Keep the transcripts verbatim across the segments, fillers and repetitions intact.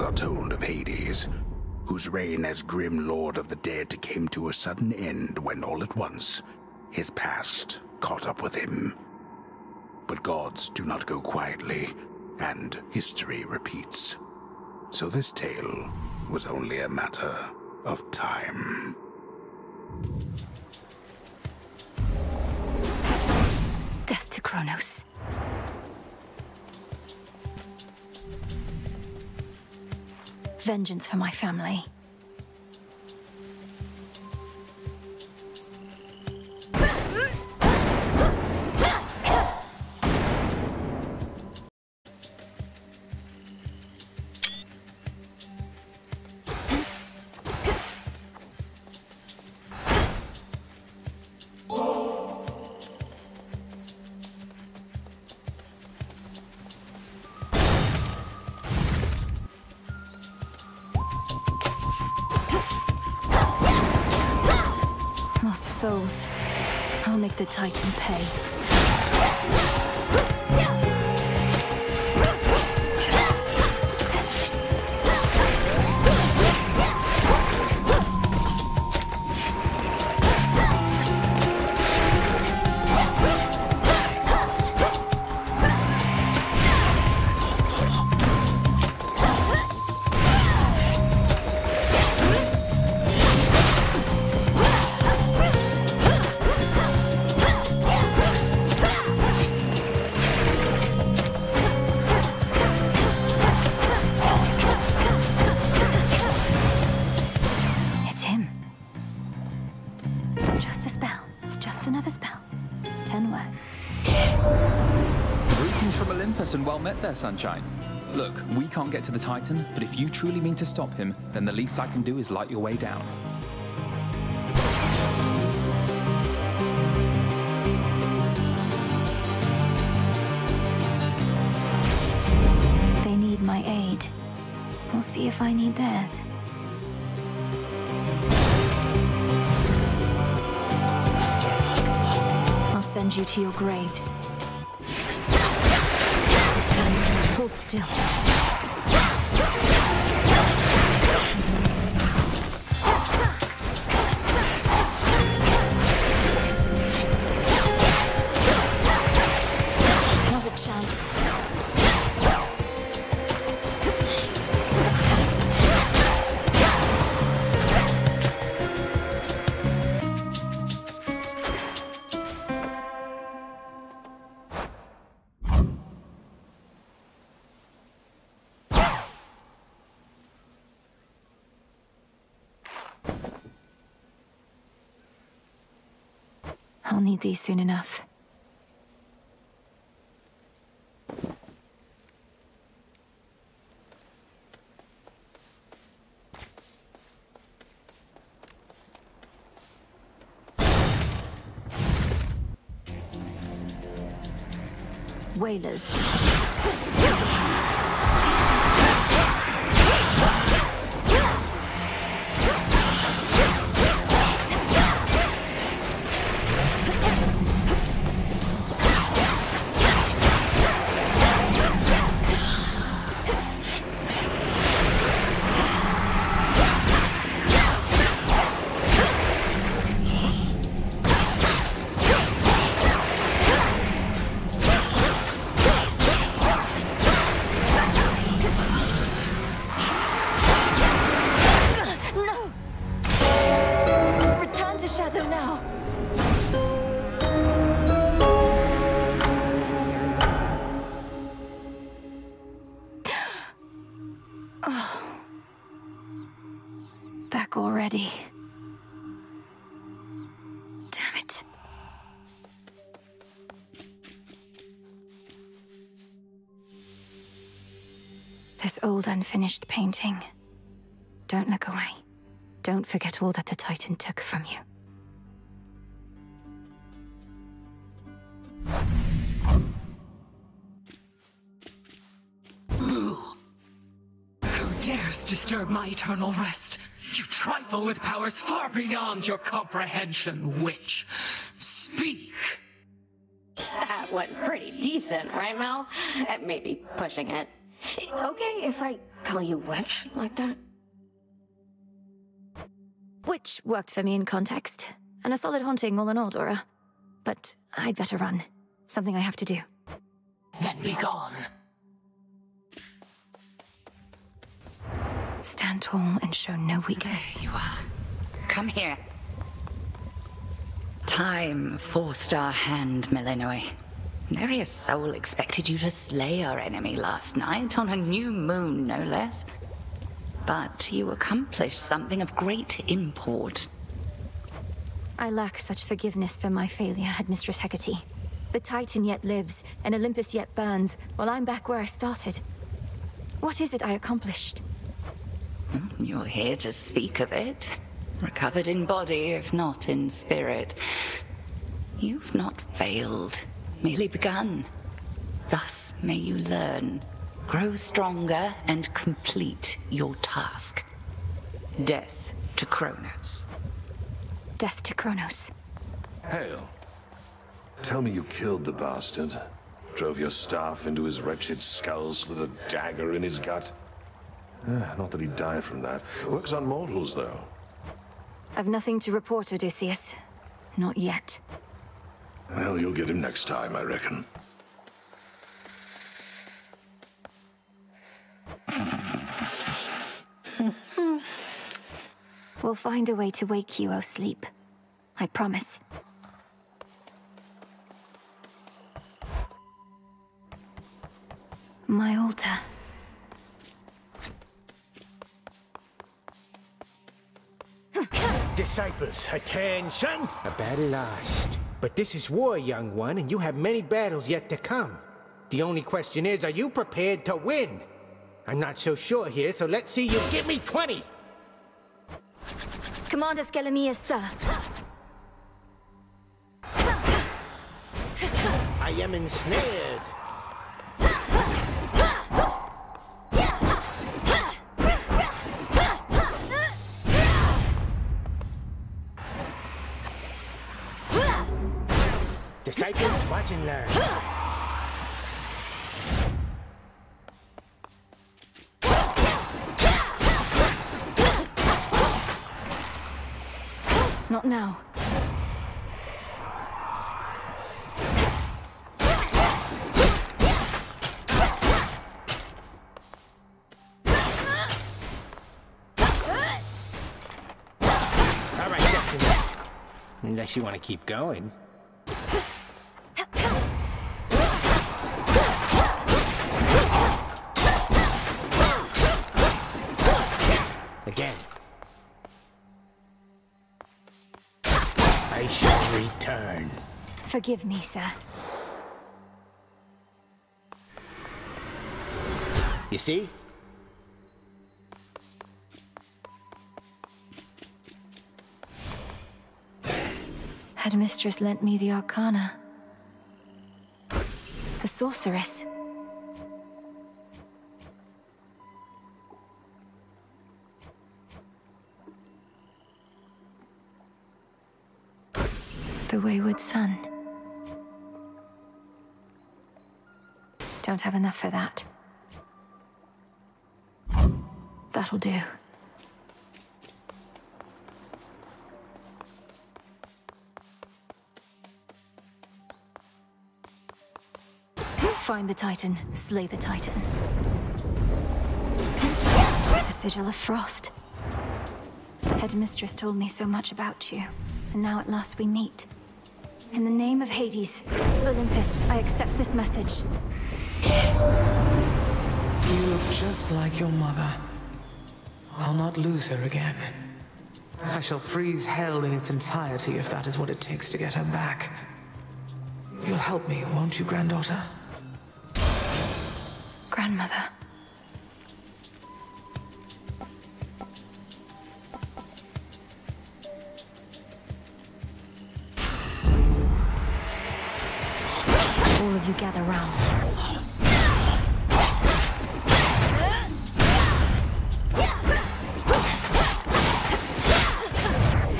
tales are told of Hades, whose reign as grim lord of the dead came to a sudden end when all at once his past caught up with him. But gods do not go quietly, and history repeats. So this tale was only a matter of time. Death to Kronos. Vengeance for my family. Souls. I'll make the Titan pay. There, Sunshine. Look, we can't get to the Titan, but if you truly mean to stop him, then the least I can do is light your way down. They need my aid. We'll see if I need theirs. I'll send you to your graves. Hold still. Not a chance. I'll need these soon enough. Whalers. Unfinished painting. Don't look away. Don't forget all that the Titan took from you. Moo! Who dares disturb my eternal rest? You trifle with powers far beyond your comprehension, witch. Speak! That was pretty decent, right, Mel? It may be pushing it. Okay if I call you wench like that? Which worked for me in context, and a solid haunting all in all, Dora. But I'd better run. Something I have to do. Then be gone. Stand tall and show no weakness. There you are. Come here. Time forced our hand, Melinoë. Nary a soul expected you to slay our enemy last night, on a new moon, no less. But you accomplished something of great import. I lack such forgiveness for my failure, had Mistress Hecate. The Titan yet lives, and Olympus yet burns, while I'm back where I started. What is it I accomplished? You're here to speak of it. Recovered in body, if not in spirit. You've not failed. Merely begun. Thus may you learn, grow stronger, and complete your task. Death to Kronos. Death to Kronos. Hail. Tell me you killed the bastard. Drove your staff into his wretched skull, slid a dagger in his gut. Eh, not that he'd die from that. Works on mortals, though. I've nothing to report, Odysseus. Not yet. Well, you'll get him next time, I reckon. We'll find a way to wake you, O sleep. I promise. My altar. Disciples, attention! A battle lost. But this is war, young one, and you have many battles yet to come. The only question is, are you prepared to win? I'm not so sure here, so let's see you give me twenty! Commander Skelemius, sir. I am ensnared. Disciples, watch and learn. Not now. All right, that's enough. Unless you want to keep going. Again. I shall return. Forgive me, sir. You see? Had Mistress lent me the Arcana. The sorceress. The wayward son. Don't have enough for that. That'll do. Find the Titan, slay the Titan. The Sigil of Frost. Headmistress told me so much about you, and now at last we meet. In the name of Hades, Olympus, I accept this message. You look just like your mother. I'll not lose her again. I shall freeze hell in its entirety if that is what it takes to get her back. You'll help me, won't you, granddaughter? Grandmother. All of you gather round.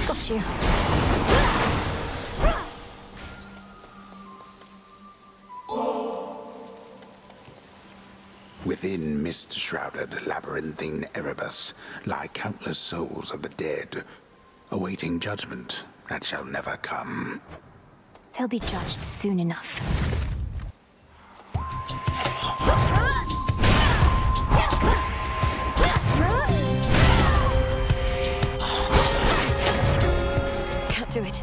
Got you. With Within mist-shrouded labyrinthine Erebus lie countless souls of the dead, awaiting judgment that shall never come. They'll be judged soon enough. Can't do it.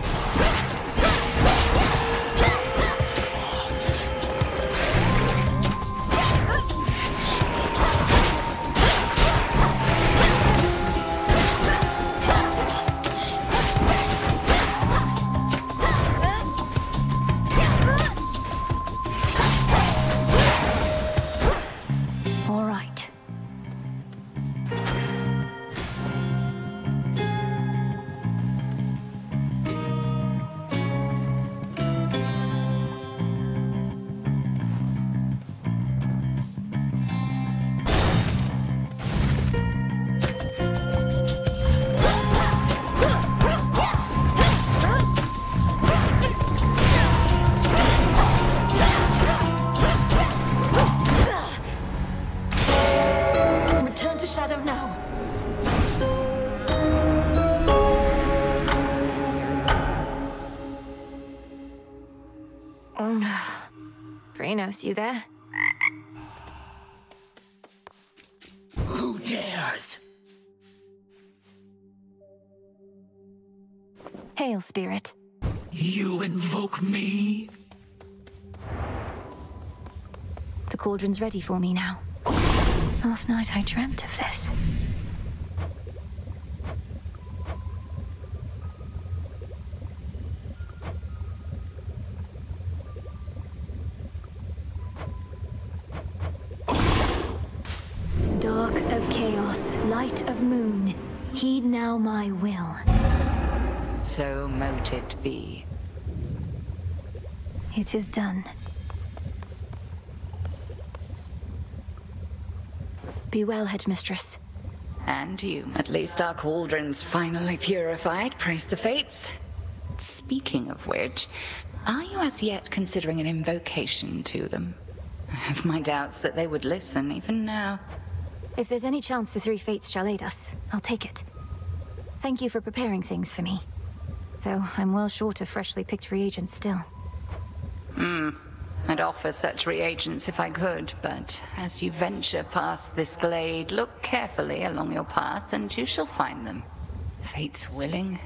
Kronos, you there? Who dares? Hail, spirit. You invoke me? The cauldron's ready for me now. Last night I dreamt of this. Heed now my will. So mote it be. It is done. Be well, headmistress. And you. At least our cauldron's finally purified, praise the fates. Speaking of which, are you as yet considering an invocation to them? I have my doubts that they would listen even now. If there's any chance the three fates shall aid us, I'll take it. Thank you for preparing things for me. Though I'm well short of freshly picked reagents still. Hmm. I'd offer such reagents if I could, but as you venture past this glade, look carefully along your path and you shall find them. Fate's willing.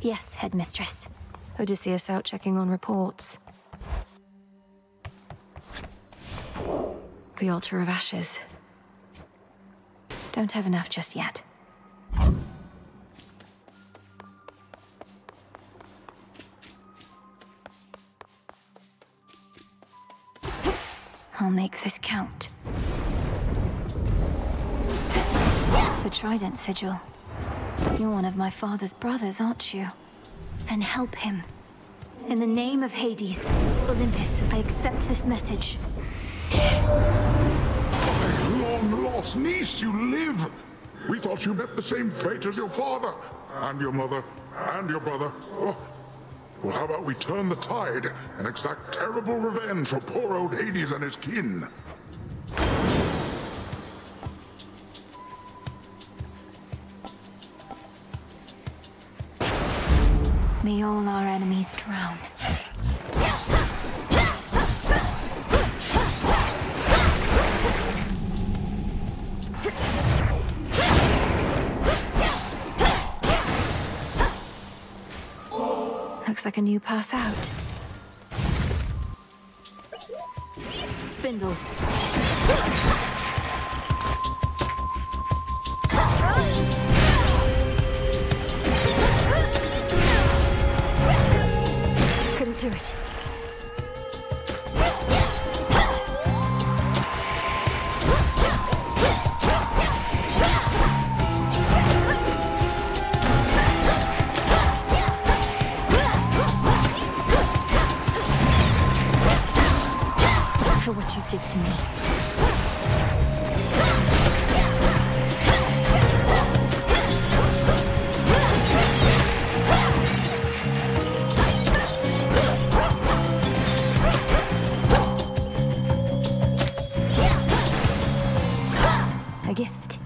Yes, headmistress. Odysseus out checking on reports. The altar of ashes. Don't have enough just yet. I'll make this count. The trident sigil. You're one of my father's brothers, aren't you? Then help him. In the name of Hades, Olympus, I accept this message. Lost niece, you live! We thought you met the same fate as your father, and your mother, and your brother. Oh. Well, how about we turn the tide and exact terrible revenge for poor old Hades and his kin? May all our enemies drown. Looks like a new path out. Spindles. Couldn't do it. What you did to me. a gift.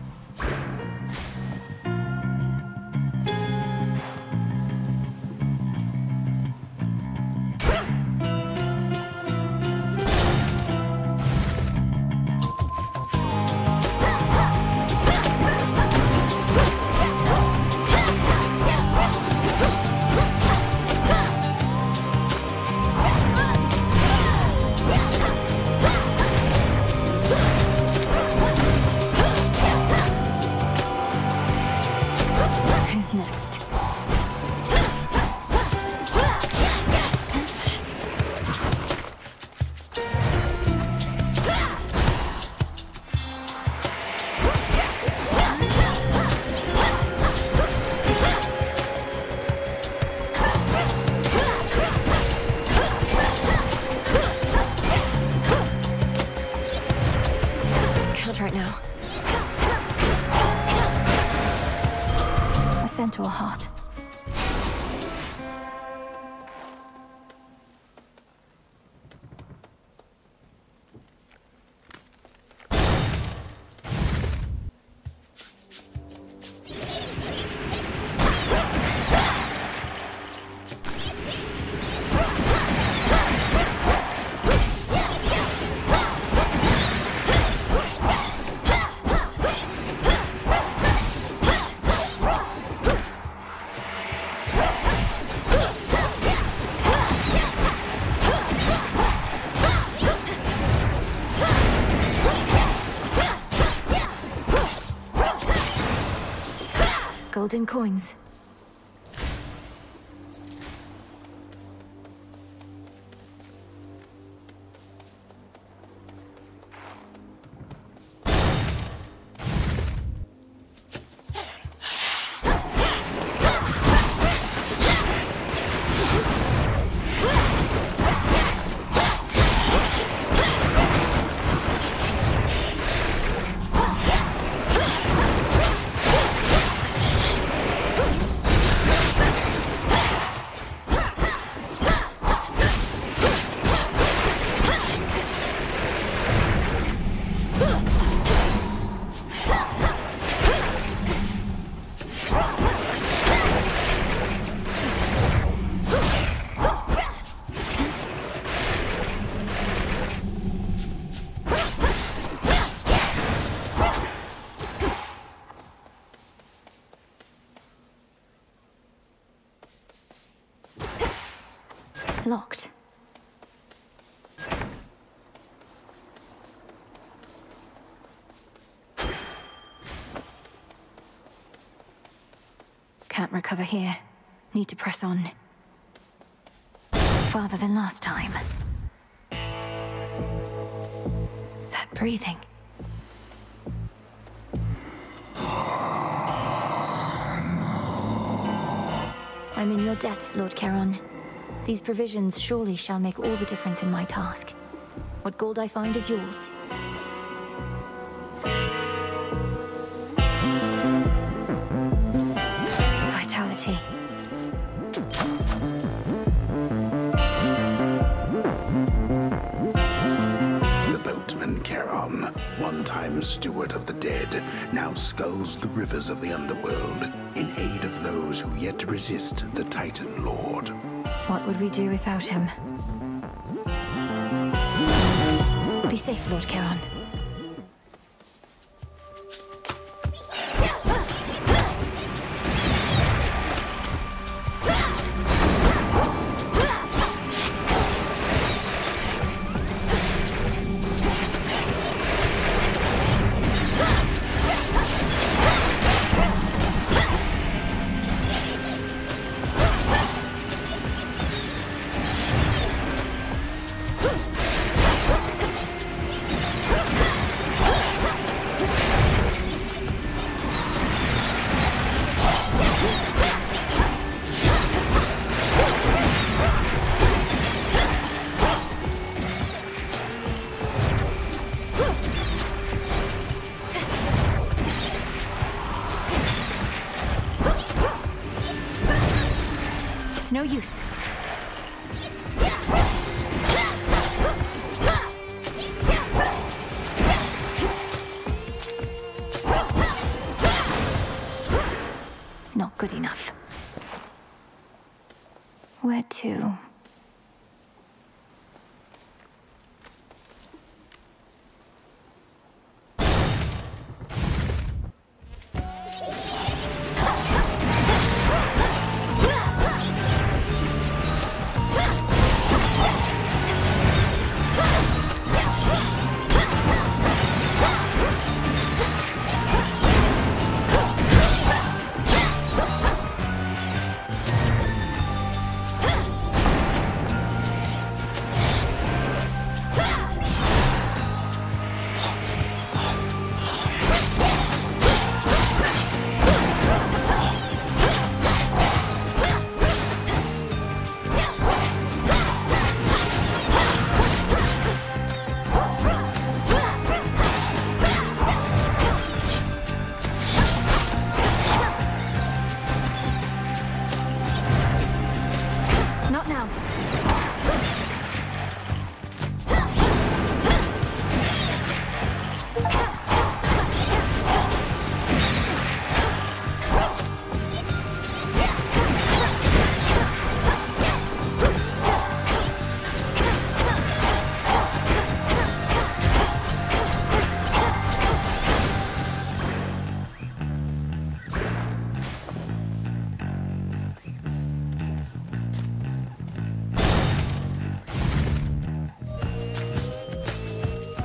Golden coins. Locked. Can't recover here. Need to press on. Farther than last time. That breathing. I'm in your debt, Lord Charon. These provisions surely shall make all the difference in my task. What gold I find is yours. Vitality. The boatman Charon, one-time steward of the dead, now sculls the rivers of the Underworld in aid of those who yet resist the Titan Lord. What would we do without him? Be safe, Lord Charon. No use. good enough. Where to?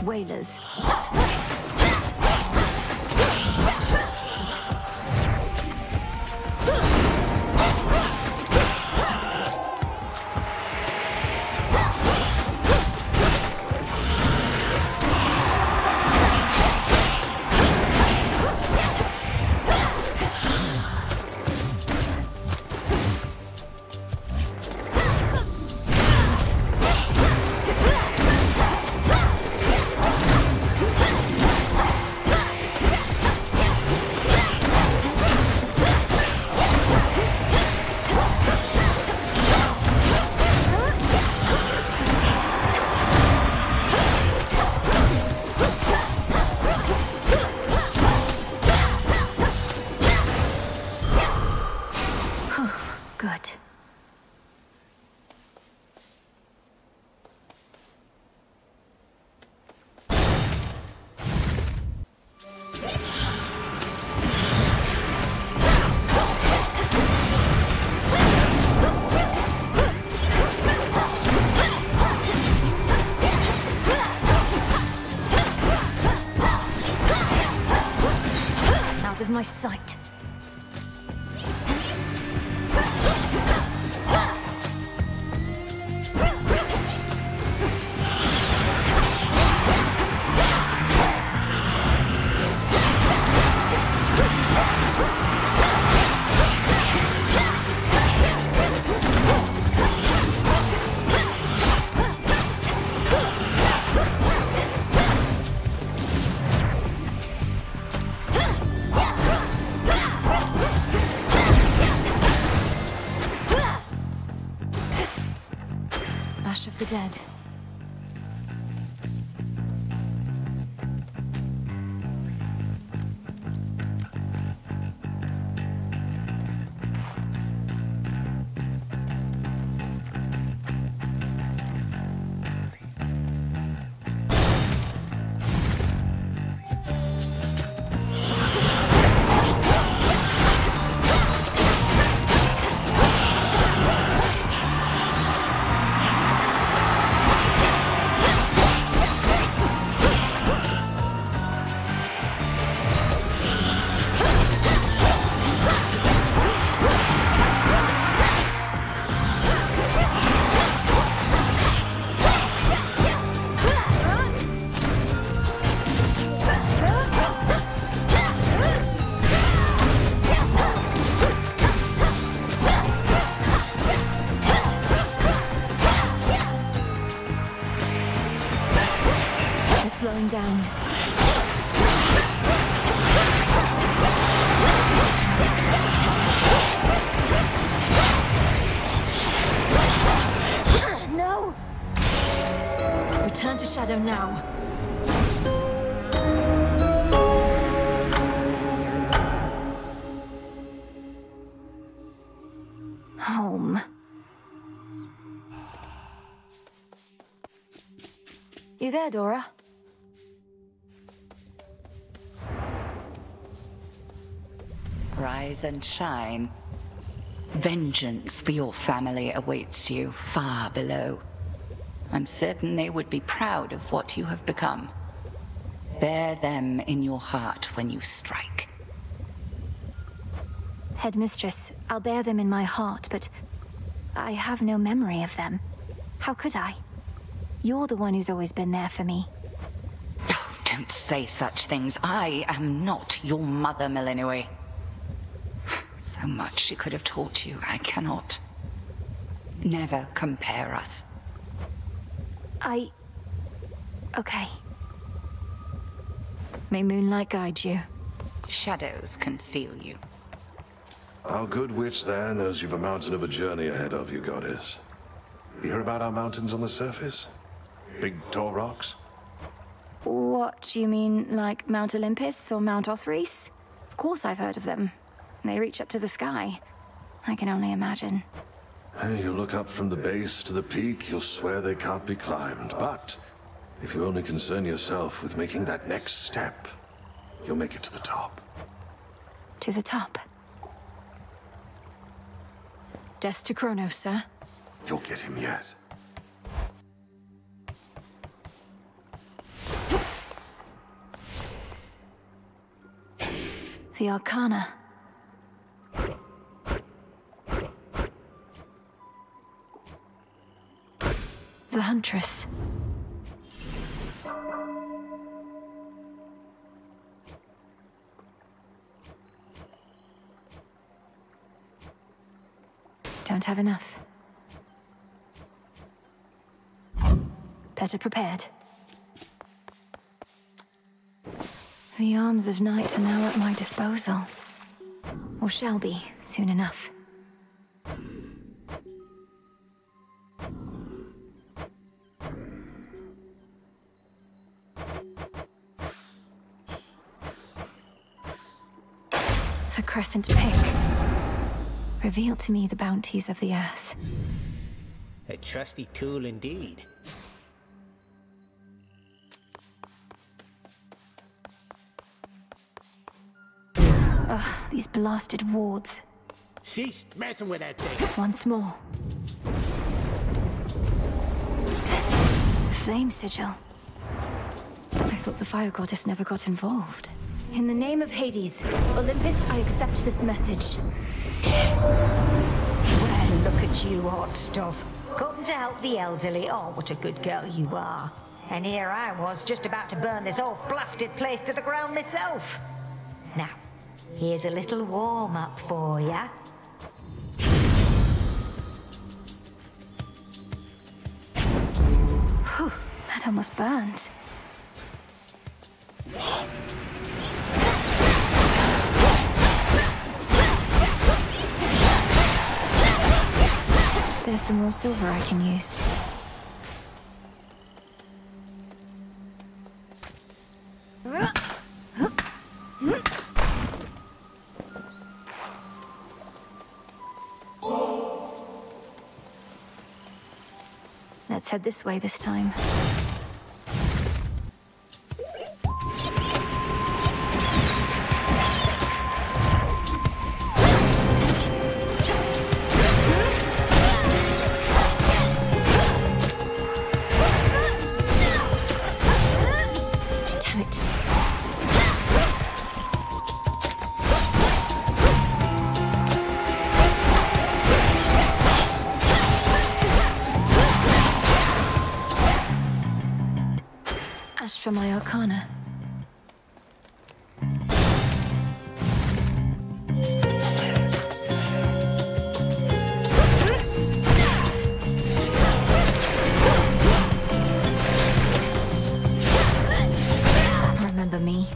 Whalers. My sight. Dead. You there, Dora? Rise and shine. Vengeance for your family awaits you far below. I'm certain they would be proud of what you have become. Bear them in your heart when you strike. Headmistress, I'll bear them in my heart, but I have no memory of them. How could I? You're the one who's always been there for me. Oh, don't say such things. I am not your mother, Melinoë. So much she could have taught you, I cannot. Never compare us. I... Okay. May moonlight guide you. Shadows conceal you. Our good witch there knows you've a mountain of a journey ahead of you, goddess. You hear about our mountains on the surface? Big, tall rocks? What, do you mean like Mount Olympus or Mount Othrys? Of course I've heard of them. They reach up to the sky. I can only imagine. You look up from the base to the peak, you'll swear they can't be climbed. But if you only concern yourself with making that next step, you'll make it to the top. To the top? Death to Kronos, sir. You'll get him yet. The Arcana. The Huntress. Don't have enough. Better prepared. The arms of night are now at my disposal. Or shall be, soon enough. The Crescent Pick. Reveal to me the bounties of the earth. A trusty tool indeed. Ugh, these blasted wards. Cease messing with that thing. Once more. The flame sigil. I thought the fire goddess never got involved. In the name of Hades, Olympus, I accept this message. Well, look at you, hot stuff. Come to help the elderly. Oh, what a good girl you are. And here I was, just about to burn this old blasted place to the ground myself. Now, here's a little warm-up for ya. Whew, that almost burns. There's some more silver I can use. Let's head this way this time. For my Arcana. Remember me.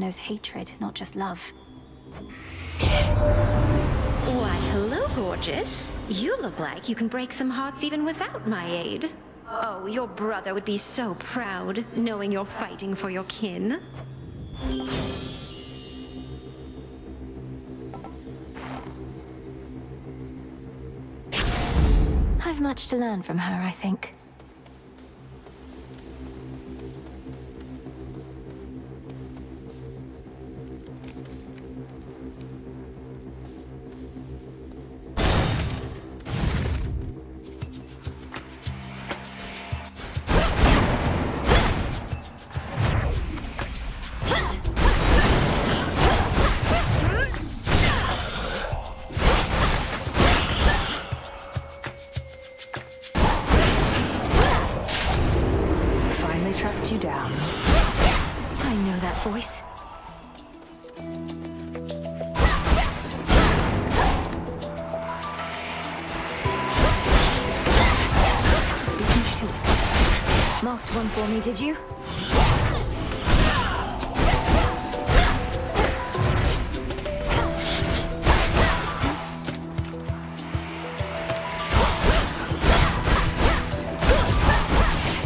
one knows hatred, not just love. Why, hello, gorgeous. You look like you can break some hearts even without my aid. Oh, your brother would be so proud, knowing you're fighting for your kin. I've much to learn from her, I think. Marked one for me, did you?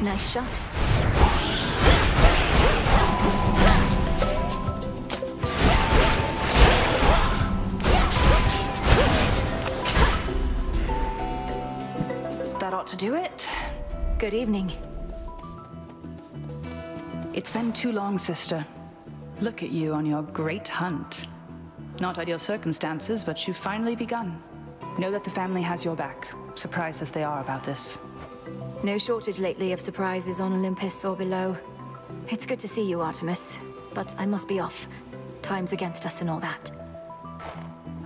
Nice shot. That ought to do it. Good evening. It's been too long, sister. Look at you on your great hunt. Not ideal circumstances, but you've finally begun. Know that the family has your back, surprised as they are about this. No shortage lately of surprises on Olympus or below. It's good to see you, Artemis, but I must be off. Time's against us and all that.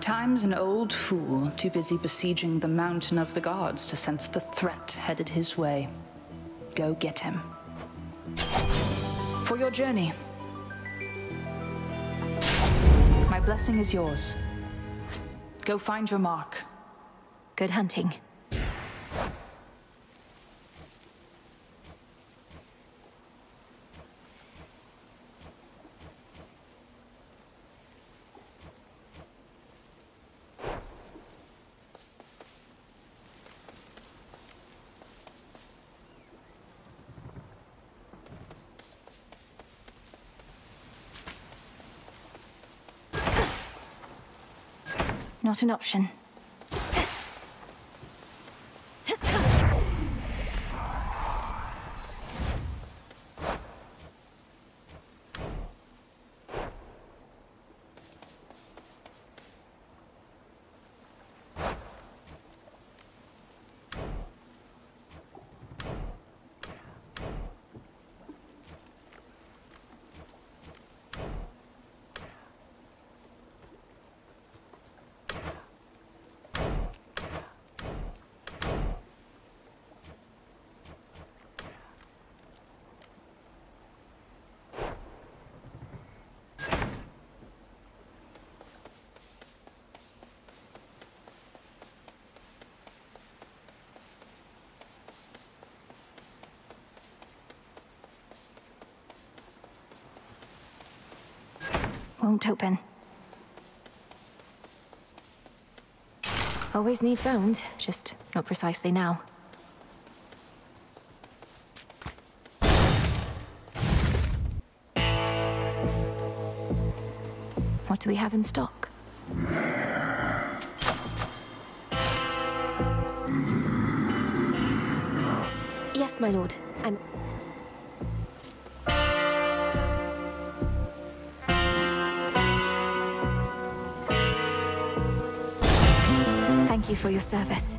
Time's an old fool, too busy besieging the mountain of the gods to sense the threat headed his way. Go get him. For your journey. My blessing is yours. Go find your mark. Good hunting. Not an option. Won't open. Always need phones, just not precisely now. What do we have in stock? Yes, my lord. I'm... Thank you for your service.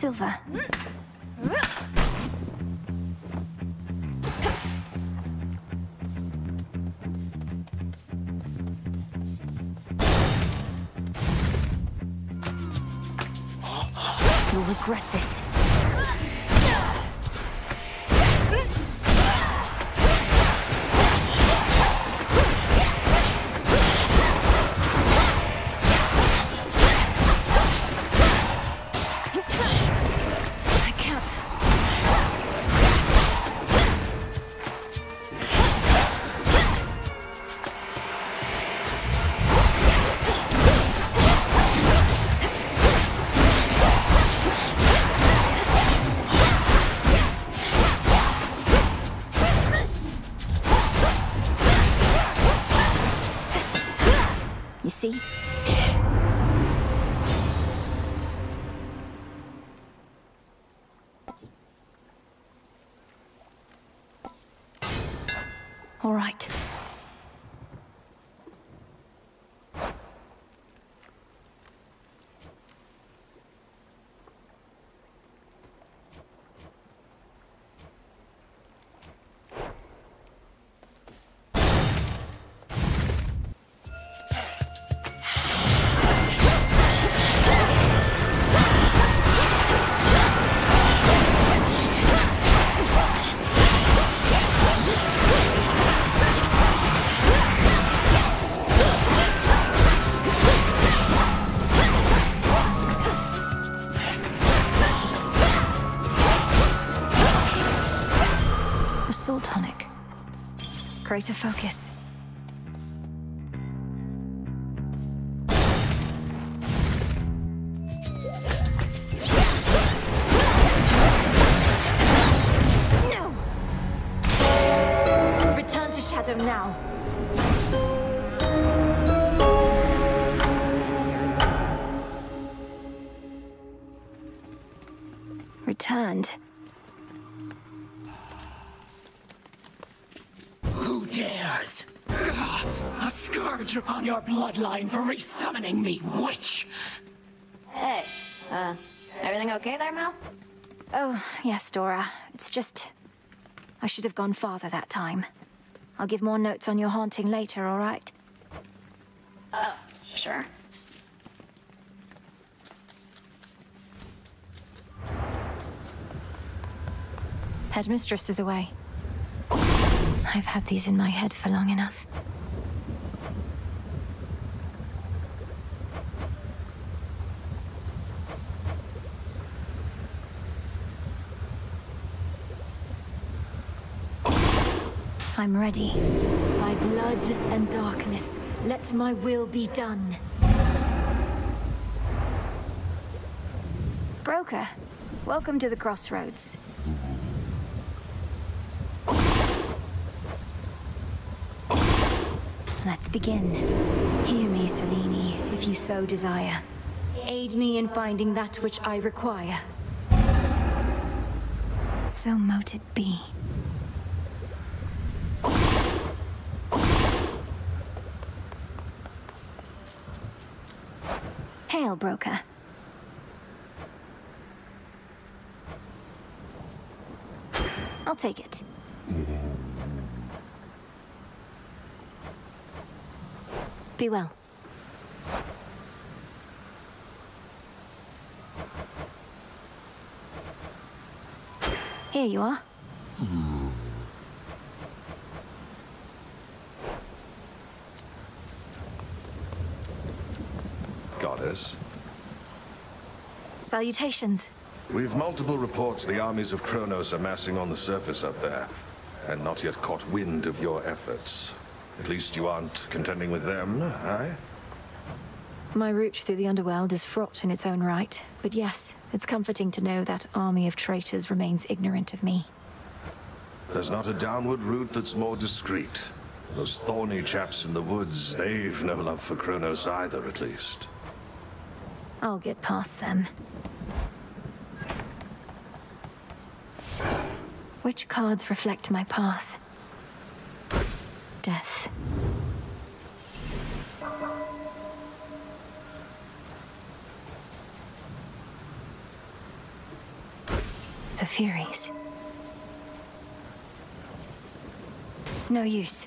silver. You'll regret this. All right. Greater focus. No! Return to shadow now. Returned. A scourge upon your bloodline for resummoning me, witch! Hey, uh, everything okay there, Mel? Oh, yes, Dora. It's just... I should have gone farther that time. I'll give more notes on your haunting later, all right? Uh, sure. Headmistress is away. I've had these in my head for long enough. I'm ready. By blood and darkness, let my will be done. Broker, welcome to the crossroads. Let's begin. Hear me, Selene, if you so desire. Aid me in finding that which I require. So mote it be. Hail, Broker. I'll take it. Be well. Here you are. Goddess. Salutations. We've multiple reports the armies of Kronos are massing on the surface up there, and not yet caught wind of your efforts. At least you aren't contending with them, eh? My route through the Underworld is fraught in its own right, but yes, it's comforting to know that army of traitors remains ignorant of me. There's not a downward route that's more discreet. Those thorny chaps in the woods, they've no love for Kronos either, at least. I'll get past them. Which cards reflect my path? Death. Furies. No use.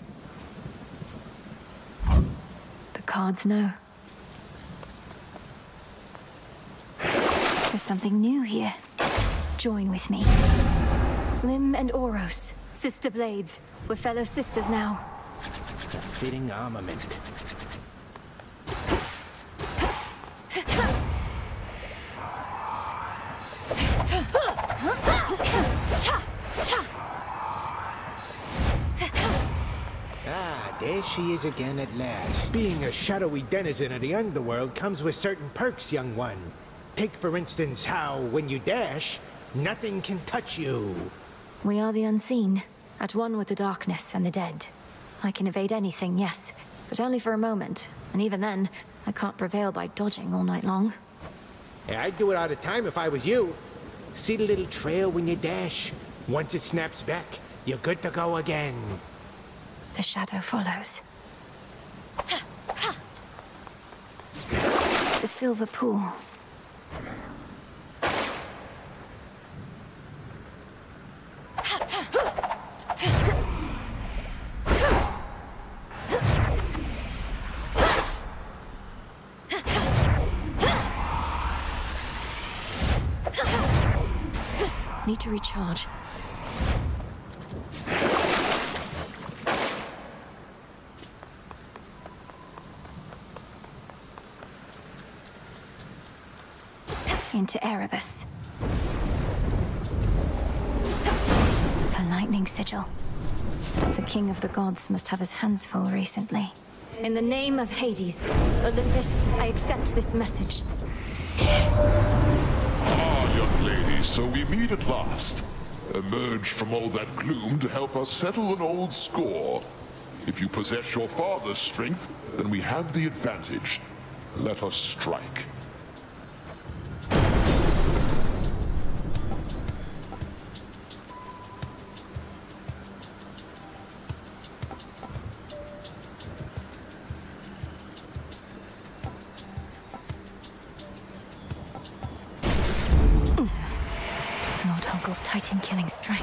The cards know. There's something new here. Join with me. Lim and Oros, sister blades. We're fellow sisters now. A fitting armament. There she is again at last. Being a shadowy denizen of the Underworld comes with certain perks, young one. Take, for instance, how, when you dash, nothing can touch you. We are the unseen, at one with the darkness and the dead. I can evade anything, yes, but only for a moment. And even then, I can't prevail by dodging all night long. Hey, I'd do it out of time if I was you. See the little trail when you dash? Once it snaps back, you're good to go again. The shadow follows. Ha, ha. The silver pool. Need to recharge. Into Erebus. The lightning sigil. The king of the gods must have his hands full recently. In the name of Hades, Olympus, I accept this message. Ah, young lady, so we meet at last. Emerged from all that gloom to help us settle an old score. If you possess your father's strength, then we have the advantage. Let us strike. Titan killing strength.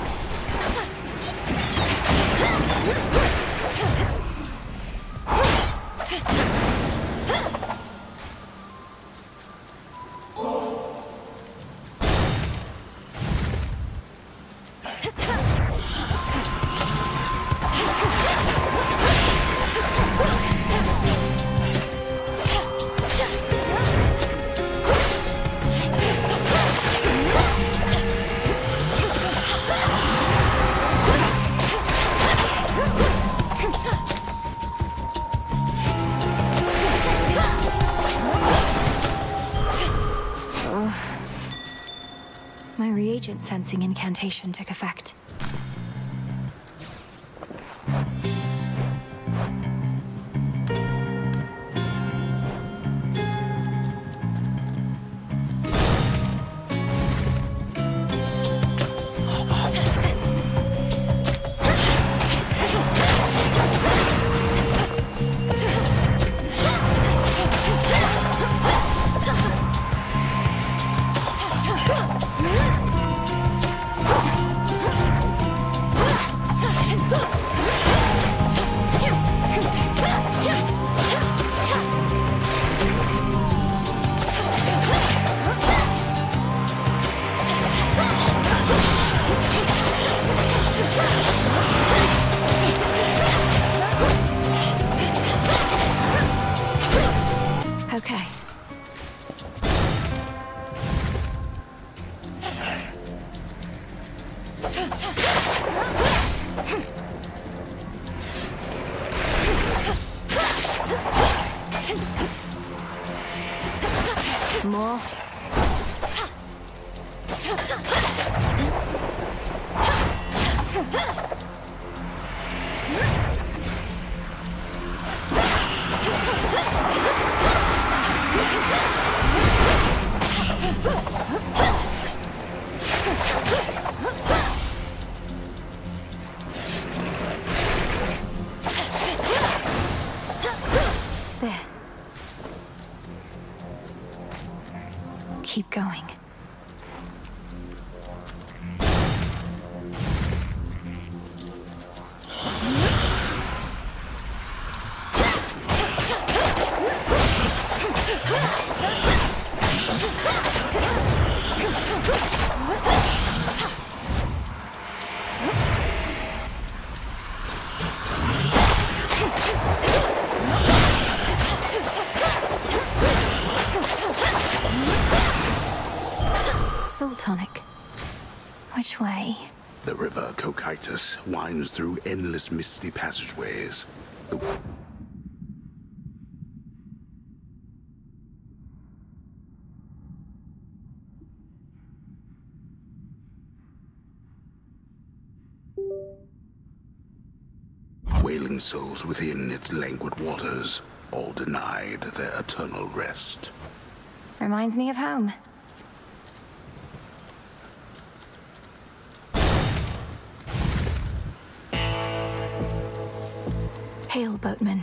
Sensing incantation took effect. More. Keep going. soul tonic. Which way? The river Cocytus winds through endless misty passageways. The wailing souls within its languid waters, all denied their eternal rest. Reminds me of home. Hail, boatman.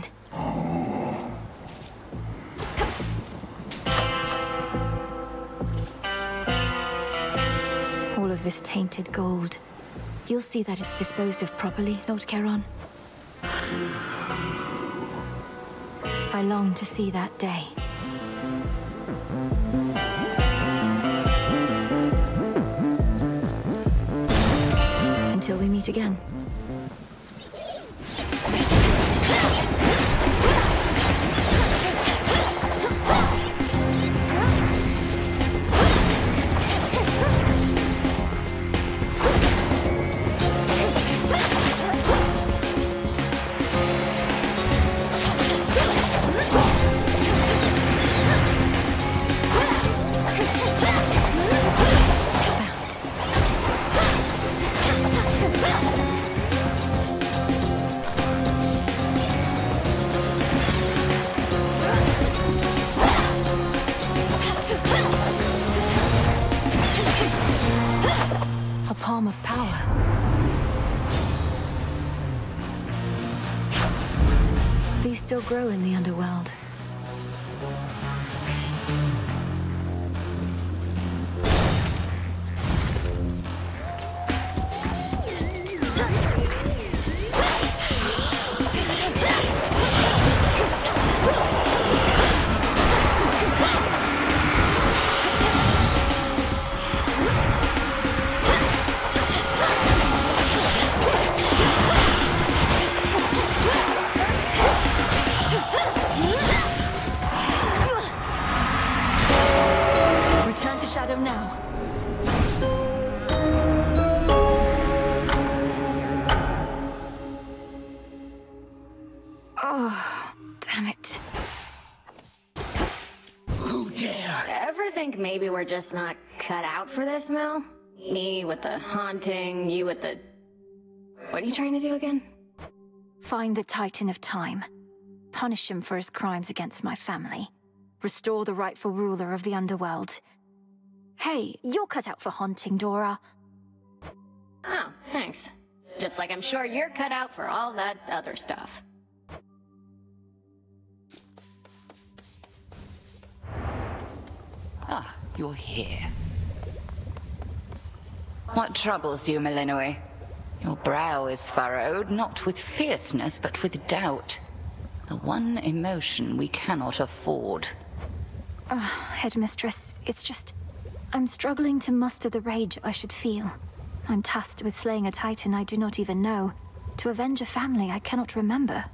All of this tainted gold. You'll see that it's disposed of properly, Lord Charon. I long to see that day. Until we meet again. Still grow in the Underworld. Maybe we're just not cut out for this, Mel? Me with the haunting, you with the... What are you trying to do again? Find the Titan of Time. Punish him for his crimes against my family. Restore the rightful ruler of the Underworld. Hey, you're cut out for haunting, Dora. Oh, thanks. Just like I'm sure you're cut out for all that other stuff. Ah, you're here. What troubles you, Melinoë? Your brow is furrowed, not with fierceness, but with doubt. The one emotion we cannot afford. Oh, Headmistress, it's just... I'm struggling to muster the rage I should feel. I'm tasked with slaying a Titan I do not even know, to avenge a family I cannot remember.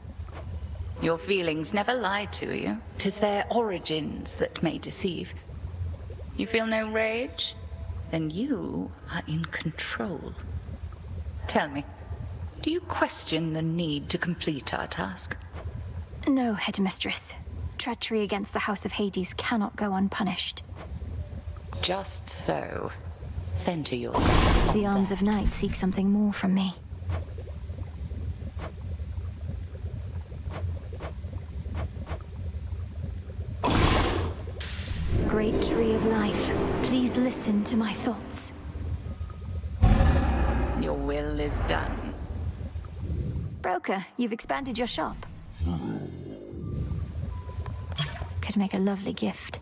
Your feelings never lie to you. 'Tis their origins that may deceive. You feel no rage? Then you are in control. Tell me, do you question the need to complete our task? No, Headmistress. Treachery against the House of Hades cannot go unpunished. Just so. Center yourself. The arms of night seek something more from me. Great tree of life, please listen to my thoughts. Your will is done. Broker, you've expanded your shop. Could make a lovely gift.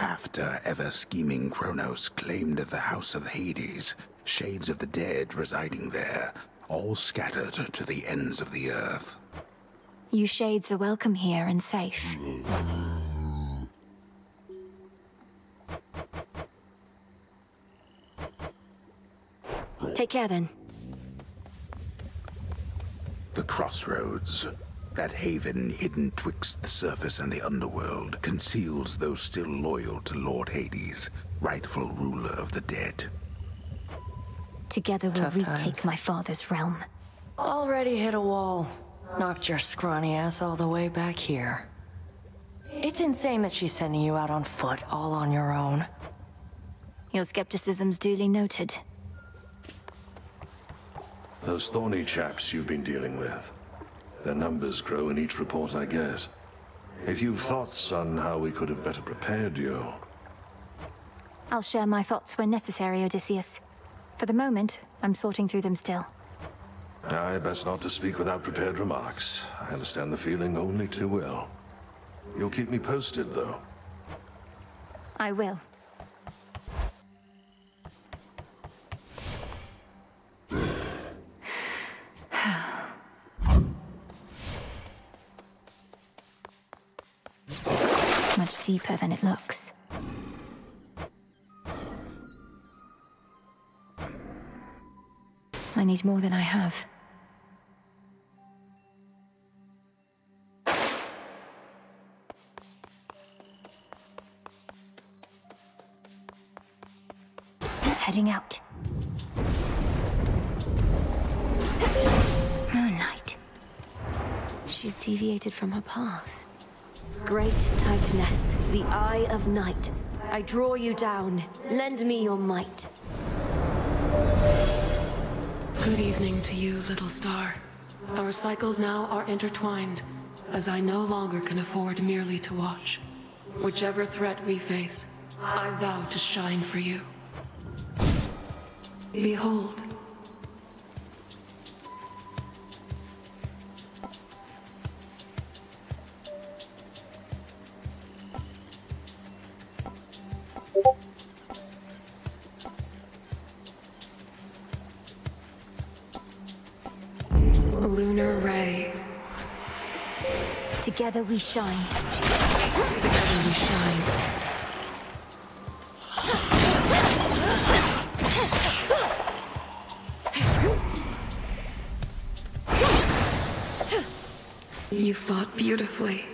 After ever-scheming Kronos claimed the House of Hades, shades of the dead residing there, all scattered to the ends of the earth. You shades are welcome here and safe. Take care, then. The crossroads. That haven hidden twixt the surface and the underworld conceals those still loyal to Lord Hades, rightful ruler of the dead. Together we'll Tough retake times. my father's realm. Already hit a wall. Knocked your scrawny ass all the way back here. It's insane that she's sending you out on foot, all on your own. Your skepticism's duly noted. Those thorny chaps you've been dealing with. Their numbers grow in each report I get. If you've thought, son, how we could have better prepared you... I'll share my thoughts when necessary, Odysseus. For the moment, I'm sorting through them still. Aye, best not to speak without prepared remarks. I understand the feeling only too well. You'll keep me posted, though. I will. Much deeper than it looks. I need more than I have. Heading out. Moonlight. She's deviated from her path. Great Titaness, the Eye of Night. I draw you down. Lend me your might. Good evening to you, little star. Our cycles now are intertwined, as I no longer can afford merely to watch. Whichever threat we face, I vow to shine for you. Behold. Lunar ray. Together we shine. Together we shine. You fought beautifully.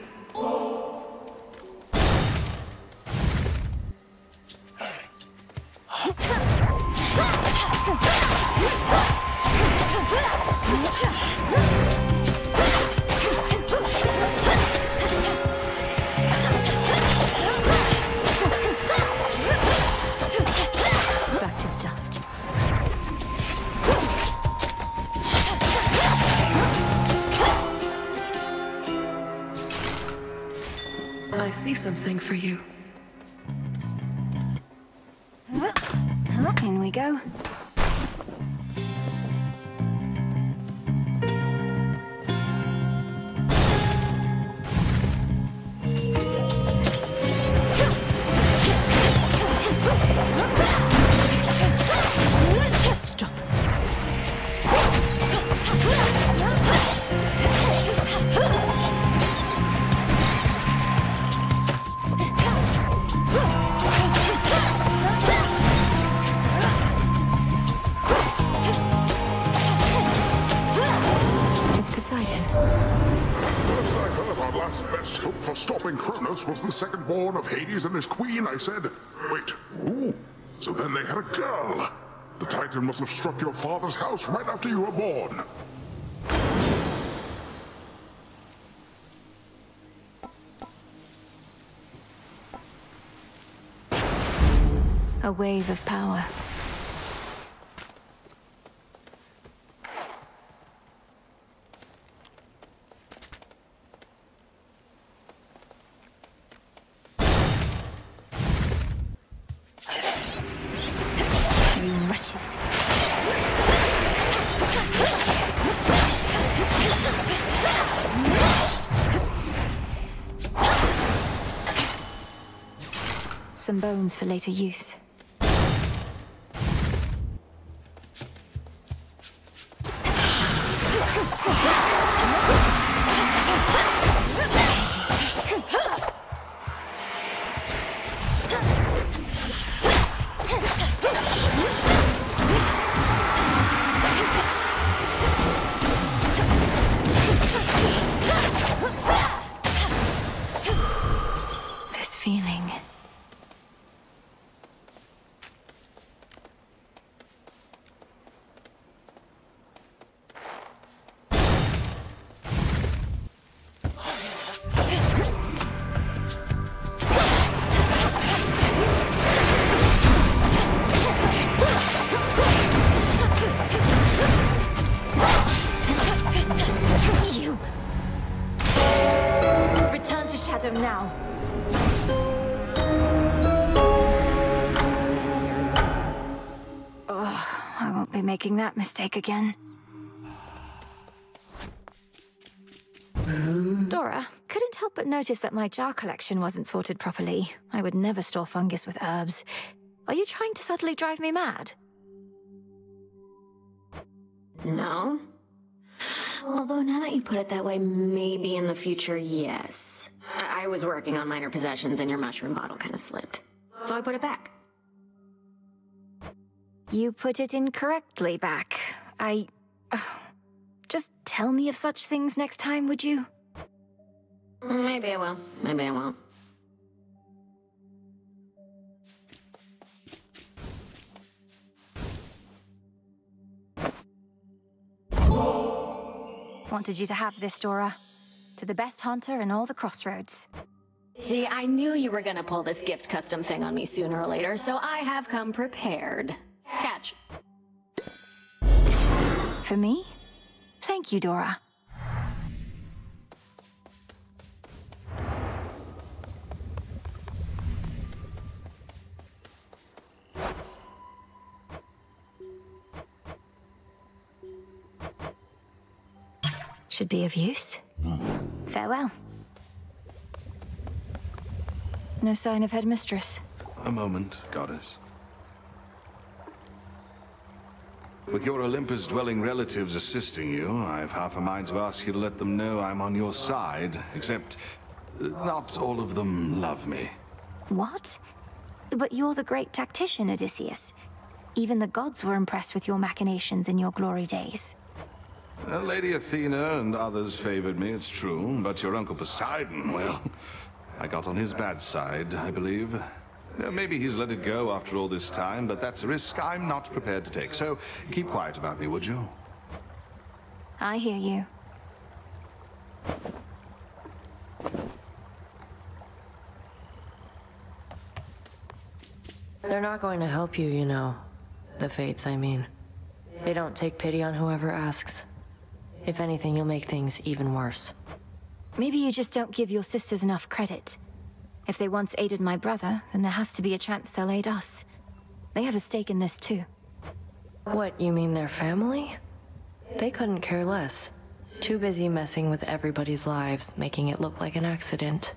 Something for you. In we go. Was the second born of Hades and his queen, I said. Wait, ooh, so then they had a girl. The Titan must have struck your father's house right after you were born. A wave of power. Some bones for later use. now. Oh, I won't be making that mistake again. Dora, couldn't help but notice that my jar collection wasn't sorted properly. I would never store fungus with herbs. Are you trying to subtly drive me mad? No. Although now that you put it that way, maybe in the future, yes. I, I was working on minor possessions and your mushroom bottle kind of slipped. So I put it back. You put it incorrectly back. I... Oh. Just tell me of such things next time, would you? Maybe I will. Maybe I won't. Wanted you to have this, Dora. To the best hunter in all the crossroads. See, I knew you were gonna pull this gift custom thing on me sooner or later, so I have come prepared. Catch. For me? Thank you, Dora. Should be of use. Farewell. No sign of headmistress. A moment, goddess. With your Olympus-dwelling relatives assisting you, I've half a mind to ask you to let them know I'm on your side, except not all of them love me. What? But you're the great tactician, Odysseus. Even the gods were impressed with your machinations in your glory days. Uh, Lady Athena and others favored me, it's true, but your uncle Poseidon, well, I got on his bad side, I believe. Uh, maybe he's let it go after all this time, but that's a risk I'm not prepared to take, so keep quiet about me, would you? I hear you. They're not going to help you, you know. The Fates, I mean. They don't take pity on whoever asks. If anything, you'll make things even worse. Maybe you just don't give your sisters enough credit. If they once aided my brother, then there has to be a chance they'll aid us. They have a stake in this too. What, you mean their family? They couldn't care less. Too busy messing with everybody's lives, making it look like an accident.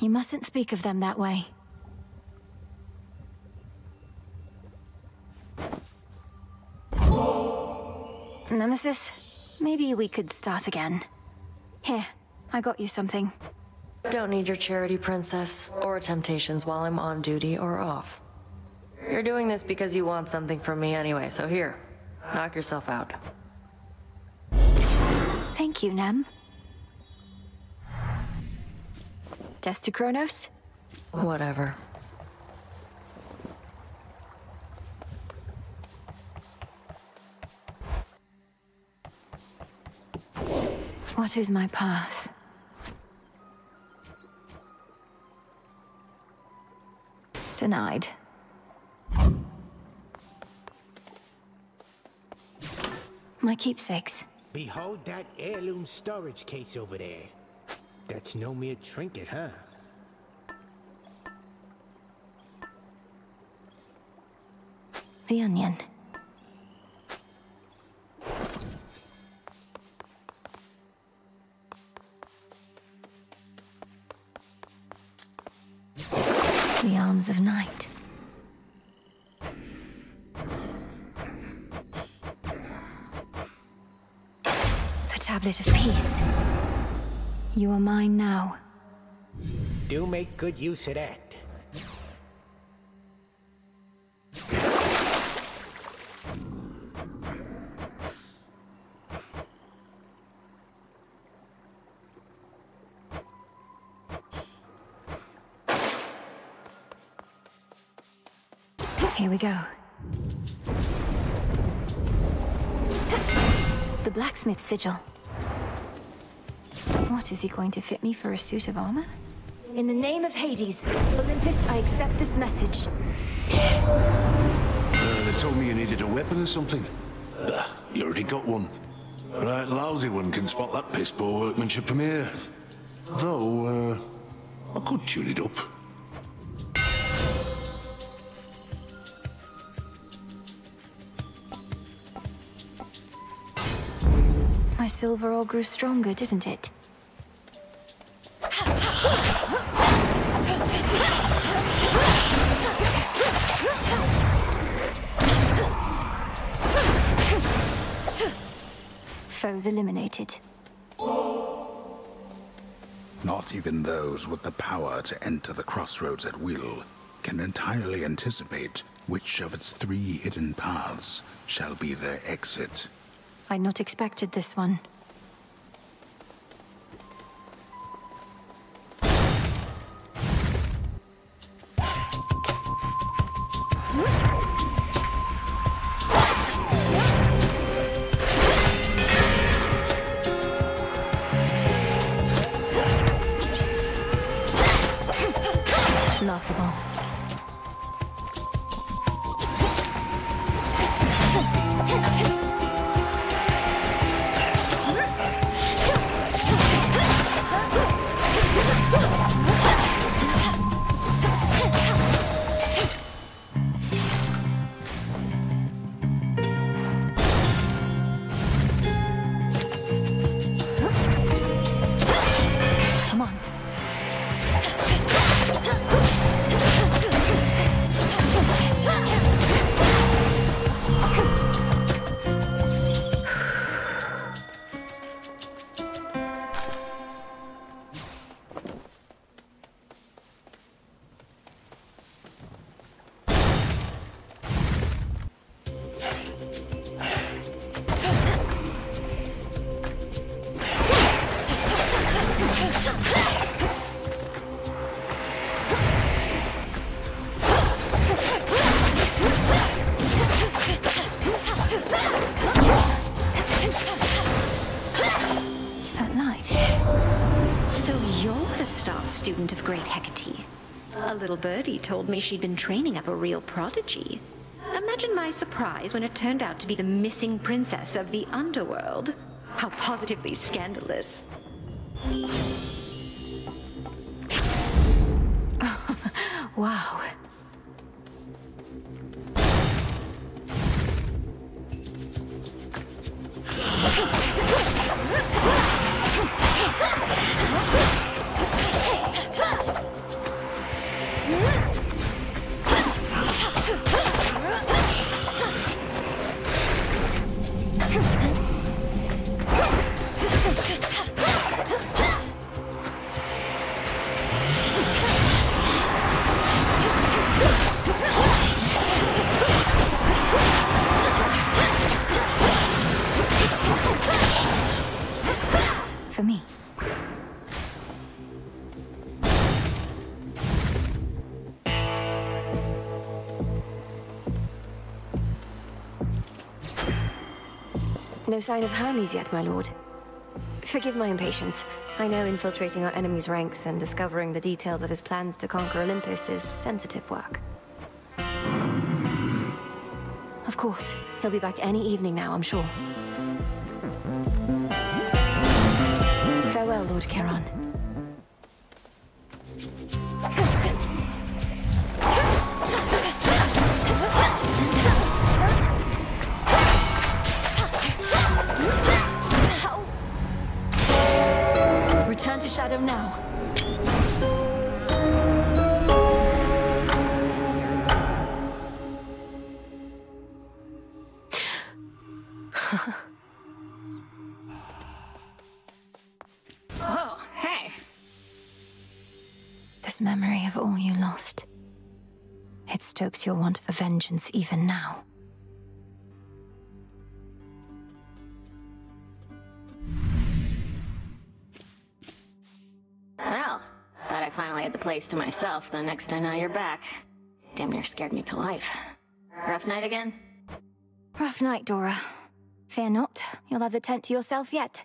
You mustn't speak of them that way. Nemesis, maybe we could start again. Here, I got you something. Don't need your charity, princess, or temptations while I'm on duty or off. You're doing this because you want something from me anyway, so here, knock yourself out. Thank you, Nem. Death to Kronos? Whatever. What is my path? Denied. My keepsakes. Behold that heirloom storage case over there. That's no mere trinket, huh? The onion. The arms of night. The tablet of peace. You are mine now. Do make good use of that. Here we go. The blacksmith sigil. What, is he going to fit me for a suit of armor? In the name of Hades, Olympus, I accept this message. Uh, they told me you needed a weapon or something. Uh, you already got one. Right lousy one can spot that piss-poor workmanship from here. Though, uh, I could tune it up. My silver ore grew stronger, didn't it? Foes eliminated. Not even those with the power to enter the crossroads at will can entirely anticipate which of its three hidden paths shall be their exit. I not expected this one. Student of great Hecate. A little birdie told me she'd been training up a real prodigy. Imagine my surprise when it turned out to be the missing princess of the Underworld. How positively scandalous. Oh, wow. No sign of Hermes yet, my lord. Forgive my impatience. I know infiltrating our enemy's ranks and discovering the details of his plans to conquer Olympus is sensitive work. Of course. He'll be back any evening now, I'm sure. Farewell, Lord Charon. Turn to shadow now. Oh, hey. This memory of all you lost, it stokes your want for vengeance even now. Well, thought I finally had the place to myself, though next I know you're back. Damn near scared me to life. Rough night again? Rough night, Dora. Fear not, you'll have the tent to yourself yet.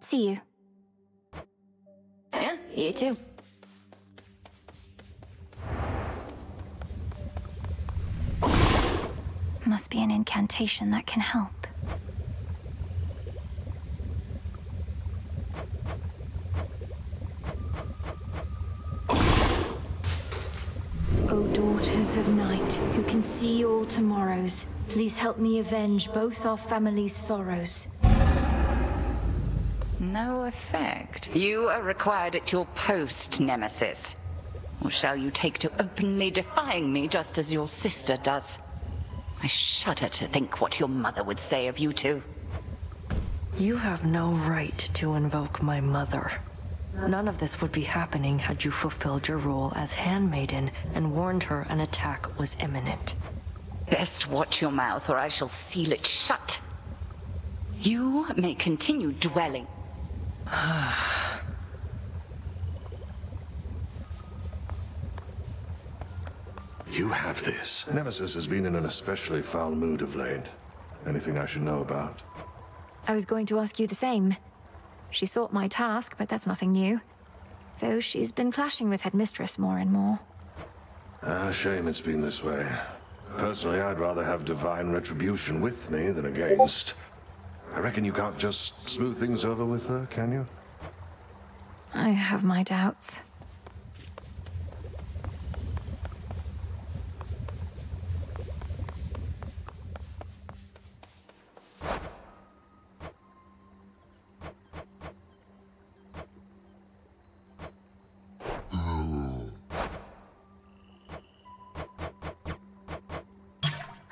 See you. Yeah, you too. Must be an incantation that can help. see you all tomorrows. Please help me avenge both our family's sorrows. No effect. You are required at your post, Nemesis. Or shall you take to openly defying me just as your sister does? I shudder to think what your mother would say of you two. You have no right to invoke my mother. None of this would be happening had you fulfilled your role as handmaiden and warned her an attack was imminent. Best watch your mouth or I shall seal it shut. You may continue dwelling. You have this. Nemesis has been in an especially foul mood of late. Anything I should know about? I was going to ask you the same. She sought my task, but that's nothing new. Though she's been clashing with Headmistress more and more. Ah, shame it's been this way. Personally, I'd rather have divine retribution with me than against. I reckon you can't just smooth things over with her, can you? I have my doubts.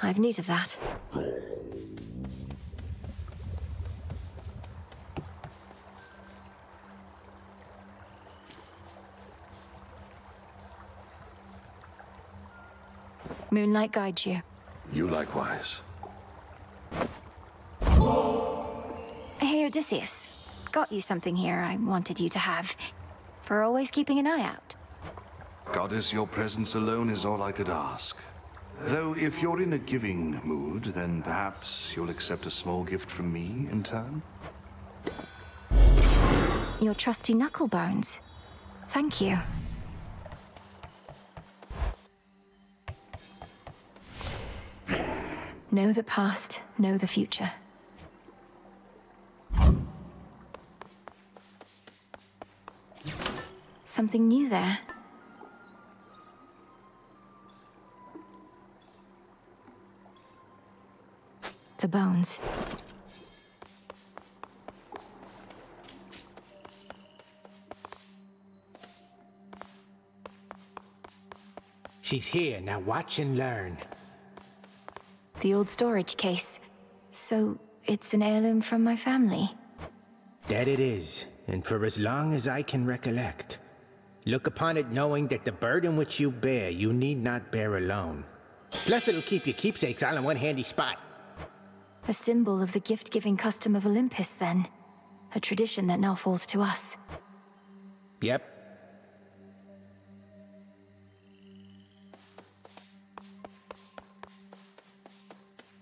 I've need of that. Moonlight guides you. You likewise. Hey, Odysseus. Got you something here I wanted you to have. For always keeping an eye out. Goddess, your presence alone is all I could ask. Though if you're in a giving mood, then perhaps you'll accept a small gift from me in turn? Your trusty knucklebones. Thank you. Know the past, know the future. Something new there. The bones. She's here, now watch and learn. The old storage case. So, it's an heirloom from my family? That it is, and for as long as I can recollect. Look upon it knowing that the burden which you bear, you need not bear alone. Plus it'll keep your keepsakes all in one handy spot. A symbol of the gift-giving custom of Olympus, then. A tradition that now falls to us. Yep.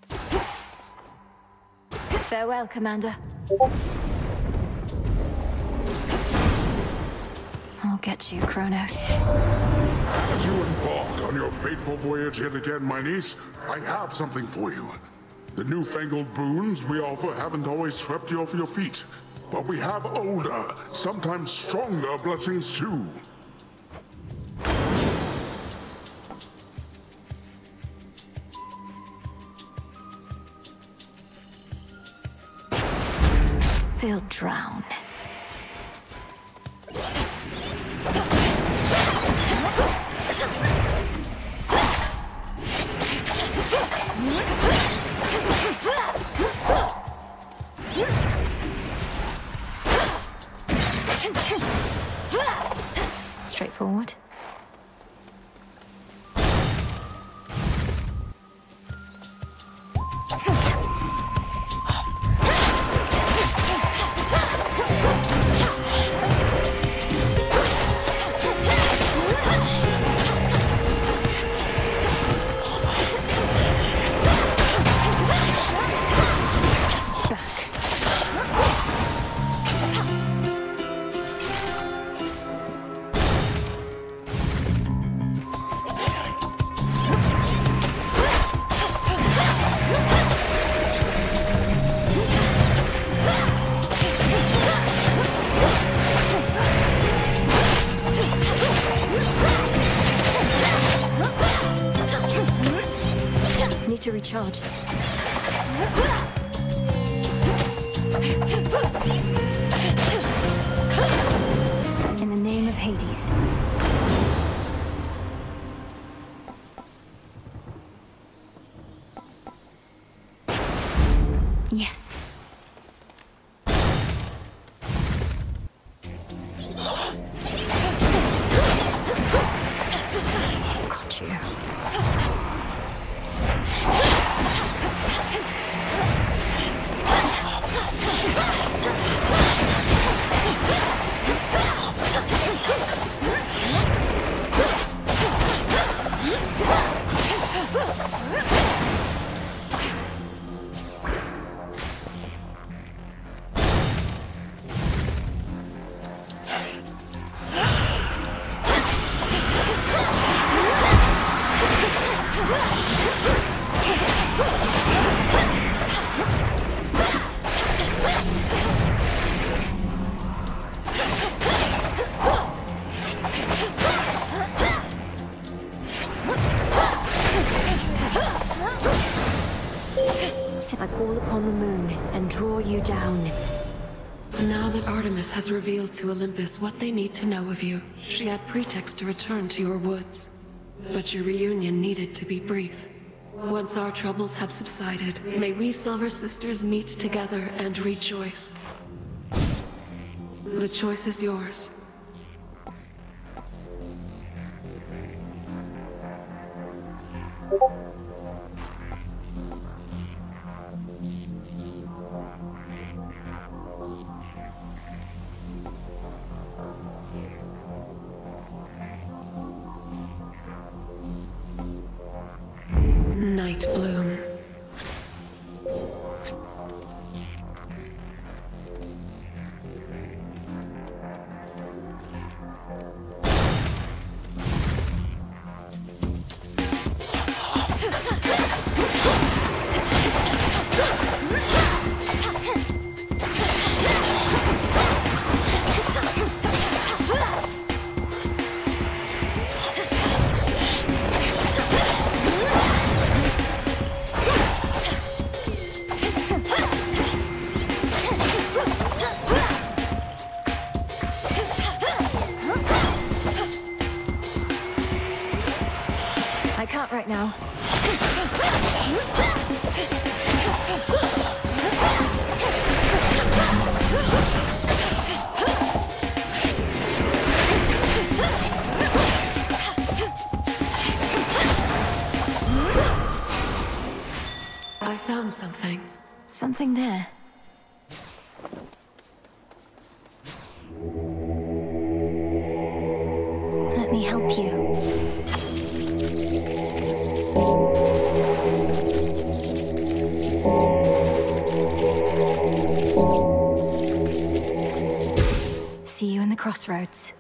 Farewell, Commander. I'll get you, Kronos. As you embark on your fateful voyage yet again, my niece, I have something for you. The newfangled boons we offer haven't always swept you off your feet, but we have older, sometimes stronger blessings too. They'll drown. Straightforward. can't. In the name of Hades. Yes. Got you. Has revealed to Olympus what they need to know of you. She had pretext to return to your woods, but your reunion needed to be brief. Once our troubles have subsided, may we Silver Sisters meet together and rejoice. The choice is yours. Something. Something there. Let me help you. See you in the crossroads.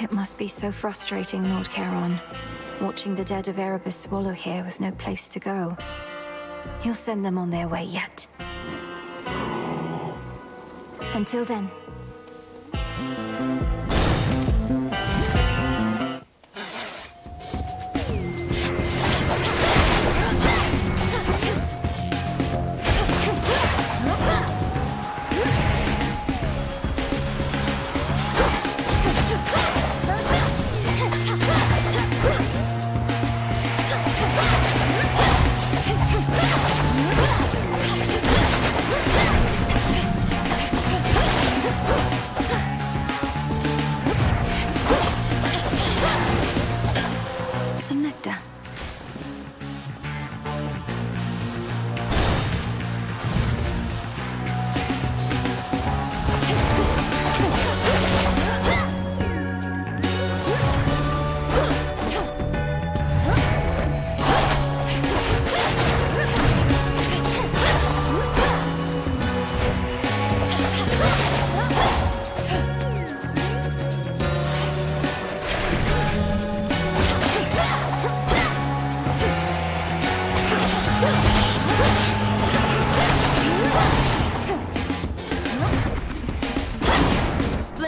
It must be so frustrating, Lord Charon, watching the dead of Erebus swallow here with no place to go. He'll send them on their way yet. Until then.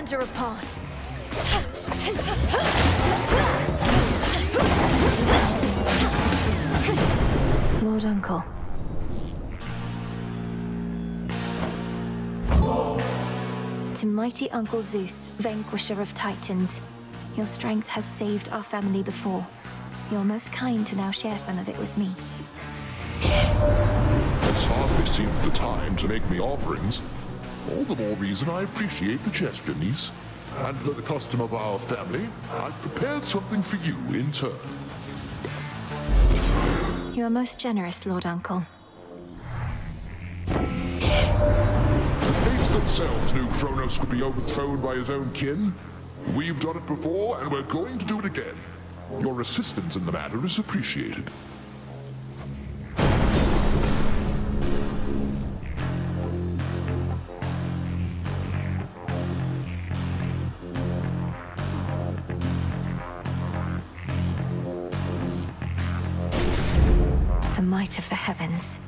splinter apart. Lord Uncle. To mighty Uncle Zeus, vanquisher of Titans, your strength has saved our family before. You're most kind to now share some of it with me. It's hardly seemed the time to make me offerings. All the more reason I appreciate the gesture, niece. And for the custom of our family, I've prepared something for you in turn. You are most generous, Lord Uncle. The fates themselves knew Kronos could be overthrown by his own kin. We've done it before, and we're going to do it again. Your assistance in the matter is appreciated. Of the heavens.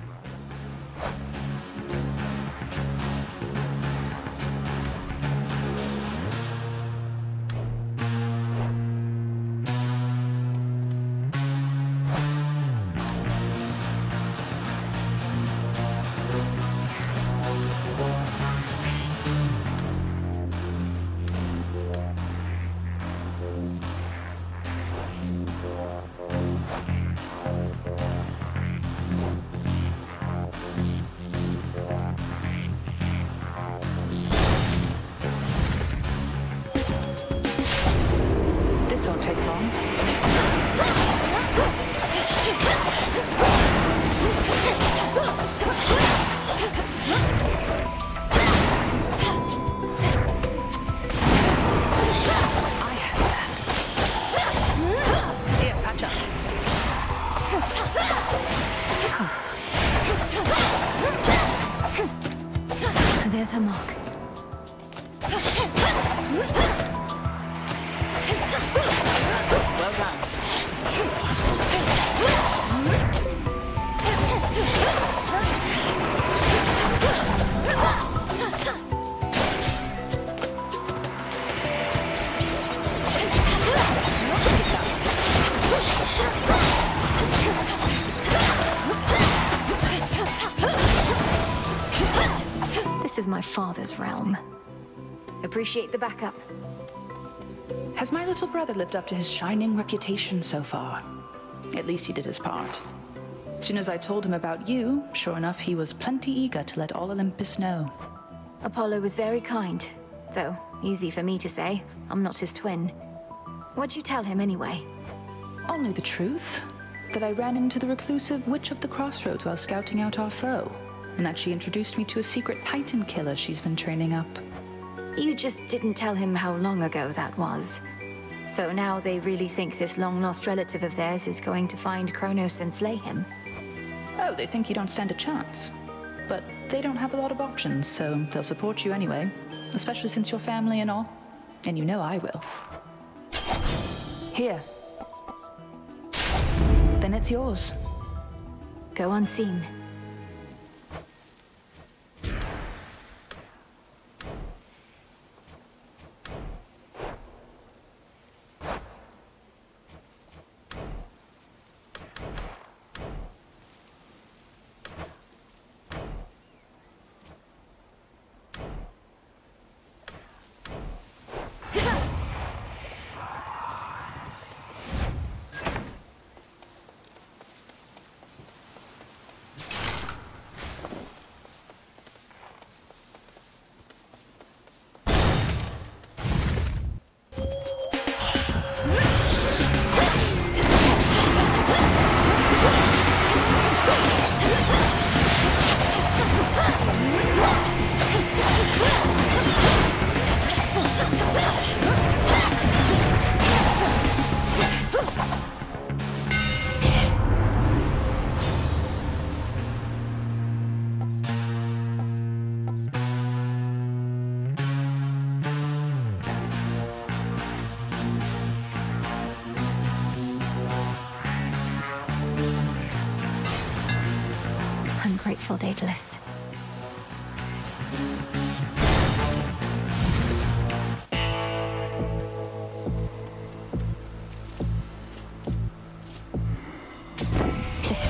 My father's realm. Appreciate the backup. Has my little brother lived up to his shining reputation so far? At least he did his part. As soon as I told him about you, sure enough, he was plenty eager to let all Olympus know. Apollo was very kind, though easy for me to say. I'm not his twin. What'd you tell him anyway? Only the truth. That I ran into the reclusive witch of the crossroads while scouting out our foe. And that she introduced me to a secret Titan killer she's been training up. You just didn't tell him how long ago that was. So now they really think this long-lost relative of theirs is going to find Kronos and slay him? Oh, they think you don't stand a chance. But they don't have a lot of options, so they'll support you anyway. Especially since you're family and all. And you know I will. Here. Then it's yours. Go unseen. Daedalus.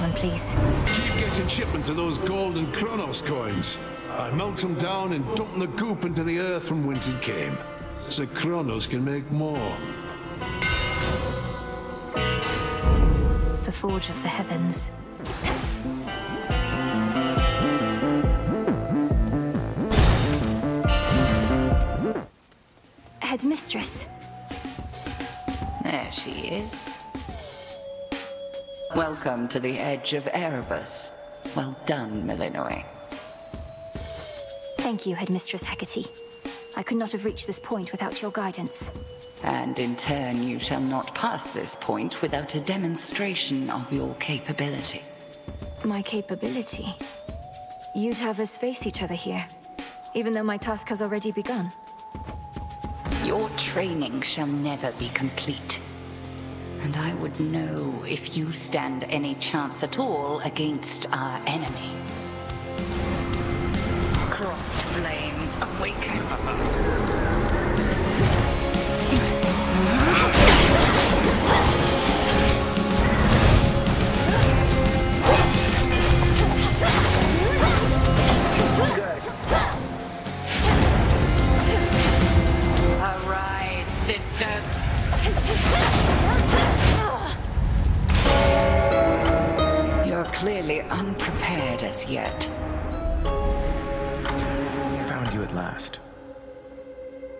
one, please. Keep getting shipments of those gold and Kronos coins. I melt them down and dump the goop into the earth from whence it came, so Kronos can make more. The Forge of the Heavens. Headmistress. There she is. Welcome to the edge of Erebus. Well done, Melinoë. Thank you, Headmistress Hecate. I could not have reached this point without your guidance. And in turn, you shall not pass this point without a demonstration of your capability. My capability? You'd have us face each other here, even though my task has already begun. Your training shall never be complete. And I would know if you stand any chance at all against our enemy. Crossed flames, awaken! Clearly unprepared as yet. Found you at last.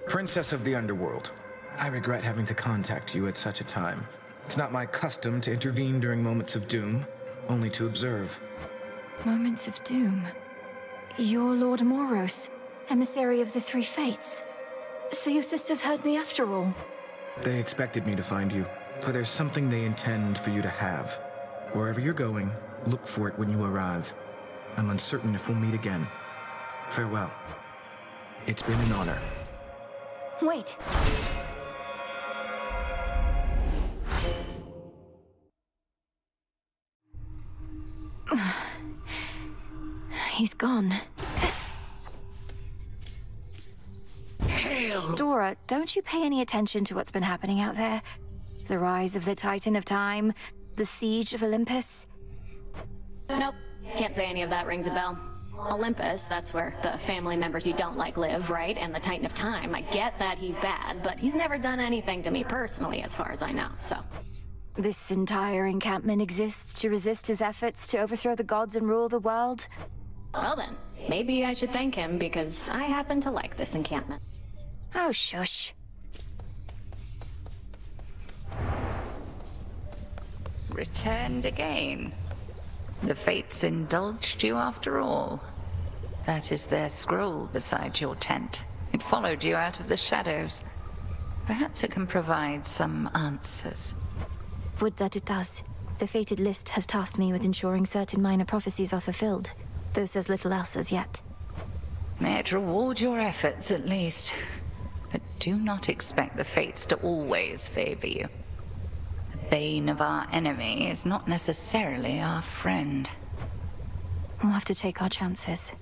Princess of the Underworld, I regret having to contact you at such a time. It's not my custom to intervene during moments of doom, only to observe. Moments of doom? You're Lord Moros, emissary of the Three Fates. So your sisters heard me after all? They expected me to find you, for there's something they intend for you to have. Wherever you're going, look for it when you arrive. I'm uncertain if we'll meet again. Farewell. It's been an honor. Wait. He's gone. Hail! Dora, don't you pay any attention to what's been happening out there? The rise of the Titan of Time, the siege of Olympus. Nope. Can't say any of that rings a bell. Olympus, that's where the family members you don't like live, right? And the Titan of Time. I get that he's bad, but he's never done anything to me personally, as far as I know, so... This entire encampment exists to resist his efforts to overthrow the gods and rule the world? Well then, maybe I should thank him, because I happen to like this encampment. Oh, shush. Returned again. The Fates indulged you after all. That is their scroll beside your tent. It followed you out of the shadows. Perhaps it can provide some answers. Would that it does. The fated list has tasked me with ensuring certain minor prophecies are fulfilled, though says little else as yet. May it reward your efforts at least. But do not expect the Fates to always favor you. The bane of our enemy is not necessarily our friend. We'll have to take our chances.